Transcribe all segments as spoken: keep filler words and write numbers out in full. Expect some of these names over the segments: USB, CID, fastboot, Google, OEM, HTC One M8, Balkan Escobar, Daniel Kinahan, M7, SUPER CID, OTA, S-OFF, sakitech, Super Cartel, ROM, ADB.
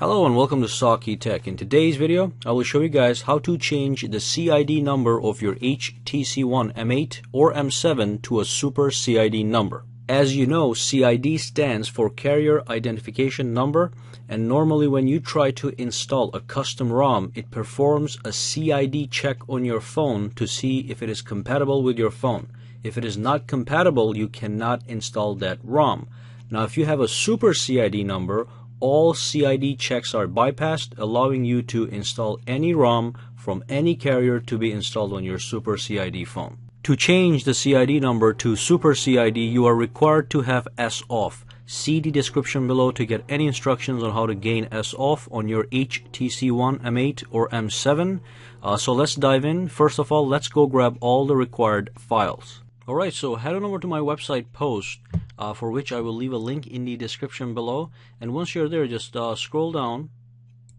Hello and welcome to sakitech. In today's video I will show you guys how to change the C I D number of your H T C One M eight or M seven to a Super C I D number. As you know, C I D stands for Carrier Identification Number, and normally when you try to install a custom ROM, it performs a C I D check on your phone to see if it is compatible with your phone. If it is not compatible, you cannot install that ROM. Now if you have a Super C I D number, all C I D checks are bypassed, allowing you to install any ROM from any carrier to be installed on your Super C I D phone. To change the C I D number to Super C I D, you are required to have S off. See the description below to get any instructions on how to gain S off on your H T C One M eight or M seven. Uh, so let's dive in. First of all, let's go grab all the required files. Alright, so head on over to my website post, uh, for which I will leave a link in the description below. And once you're there, just uh, scroll down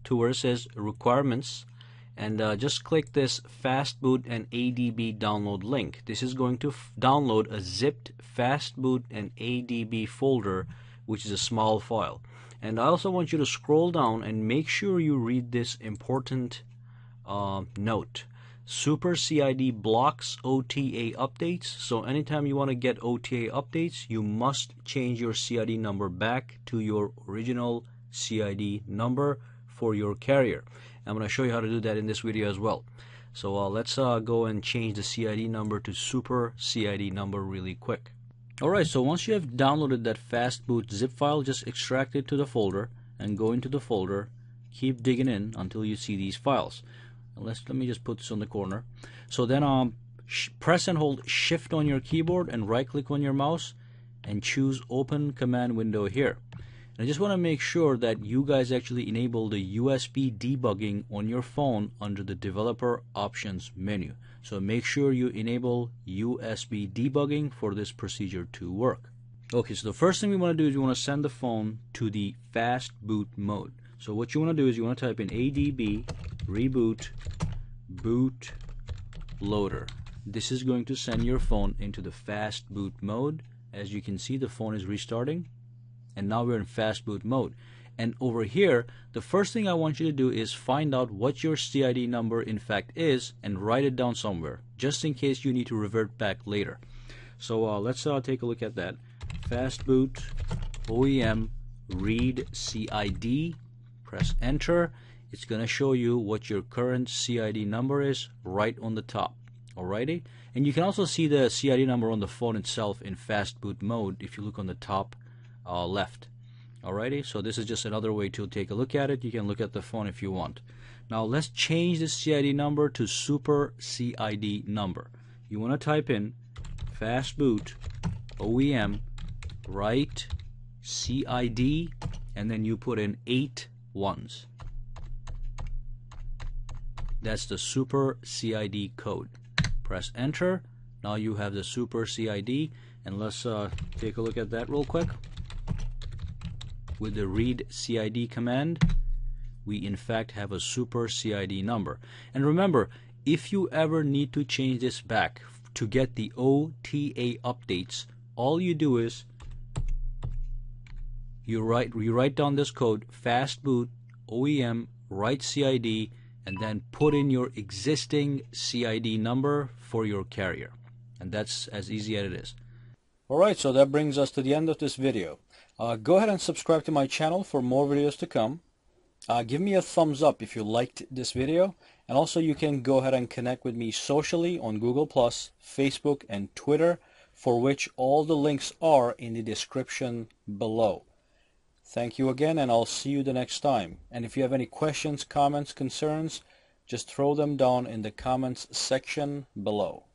to where it says requirements and uh, just click this fastboot and A D B download link. This is going to f download a zipped fastboot and A D B folder, which is a small file. And I also want you to scroll down and make sure you read this important uh, note. Super C I D blocks O T A updates, so anytime you want to get O T A updates, you must change your C I D number back to your original C I D number for your carrier. I'm going to show you how to do that in this video as well. So uh, let's uh, go and change the C I D number to Super C I D number really quick. Alright, so once you have downloaded that fastboot zip file, just extract it to the folder and go into the folder. Keep digging in until you see these files. Let's, let me just put this on the corner. So then um, sh press and hold shift on your keyboard and right click on your mouse and choose open command window here. And I just want to make sure that you guys actually enable the U S B debugging on your phone under the developer options menu. So make sure you enable U S B debugging for this procedure to work. Okay, so the first thing we want to do is we want to send the phone to the fast boot mode. So what you want to do is you want to type in A D B reboot boot loader. This is going to send your phone into the fast boot mode. As you can see, the phone is restarting and now we're in fast boot mode. And over here, the first thing I want you to do is find out what your C I D number in fact is and write it down somewhere, just in case you need to revert back later. So uh, let's uh, take a look at that. Fastboot O E M read C I D, press enter. It's going to show you what your current C I D number is right on the top. Alrighty, and you can also see the C I D number on the phone itself in fast boot mode if you look on the top uh, left. Alrighty, so this is just another way to take a look at it. You can look at the phone if you want. Now let's change the C I D number to Super C I D number. You want to type in fastboot O E M write C I D and then you put in eight ones. That's the Super C I D code. Press enter. Now you have the Super C I D, and let's uh, take a look at that real quick. With the read C I D command, we in fact have a Super C I D number. And remember, if you ever need to change this back to get the O T A updates, all you do is you write you write down this code fastboot O E M write C I D and then put in your existing C I D number for your carrier. And that's as easy as it is. Alright, so that brings us to the end of this video. Uh, go ahead and subscribe to my channel for more videos to come. Uh, give me a thumbs up if you liked this video. And also you can go ahead and connect with me socially on Google plus, Facebook, and Twitter, for which all the links are in the description below. Thank you again, and I'll see you the next time. And if you have any questions, comments, concerns, just throw them down in the comments section below.